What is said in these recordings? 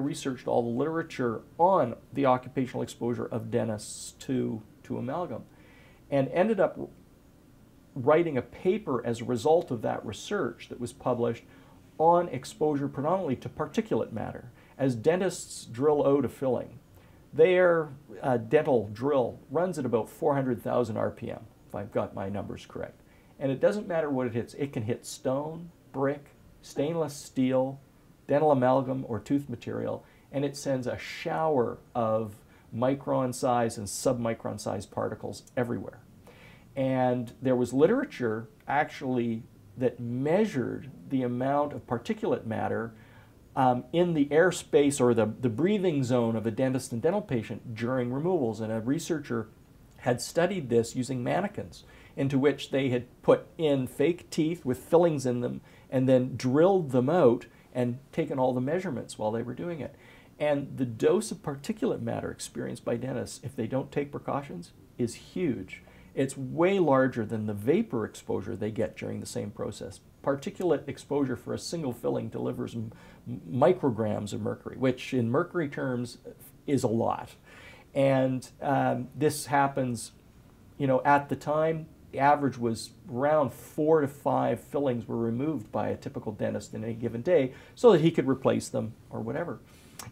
researched all the literature on the occupational exposure of dentists to amalgam, and ended up writing a paper as a result of that research that was published on exposure predominantly to particulate matter. As dentists drill out a filling, their dental drill runs at about 400,000 RPM, if I've got my numbers correct. And it doesn't matter what it hits. It can hit stone, brick, stainless steel, dental amalgam, or tooth material, and it sends a shower of micron size and submicron size particles everywhere. And there was literature actually that measured the amount of particulate matter in the airspace or the breathing zone of a dentist and dental patient during removals. And a researcher had studied this using mannequins into which they had put in fake teeth with fillings in them and then drilled them out and taken all the measurements while they were doing it. And the dose of particulate matter experienced by dentists, if they don't take precautions, is huge. It's way larger than the vapor exposure they get during the same process. Particulate exposure for a single filling delivers micrograms of mercury, which in mercury terms is a lot. And this happens, you know, at the time, the average was around 4 to 5 fillings were removed by a typical dentist in any given day so that he could replace them or whatever.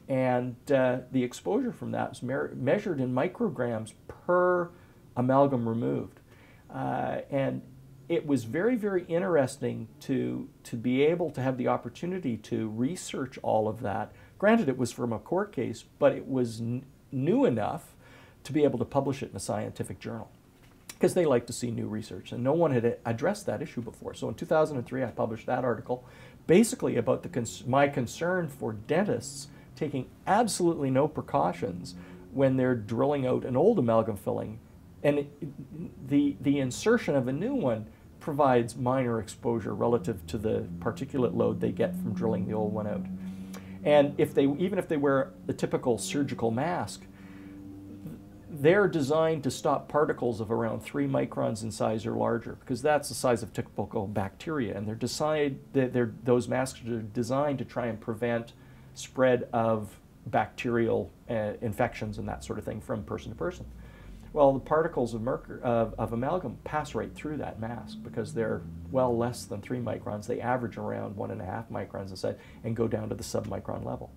And the exposure from that was measured in micrograms per amalgam removed. And it was very, very interesting to be able to have the opportunity to research all of that. Granted, it was from a court case, but it was new enough to be able to publish it in a scientific journal, because they like to see new research, and no one had addressed that issue before. So in 2003, I published that article basically about my concern for dentists taking absolutely no precautions when they're drilling out an old amalgam filling, and the insertion of a new one provides minor exposure relative to the particulate load they get from drilling the old one out. And even if they wear the typical surgical mask, they're designed to stop particles of around 3 microns in size or larger, because that's the size of typical bacteria, and those masks are designed to try and prevent spread of bacterial infections and that sort of thing from person to person. Well, the particles of amalgam pass right through that mask because they're well less than 3 microns. They average around 1.5 microns in size and go down to the submicron level.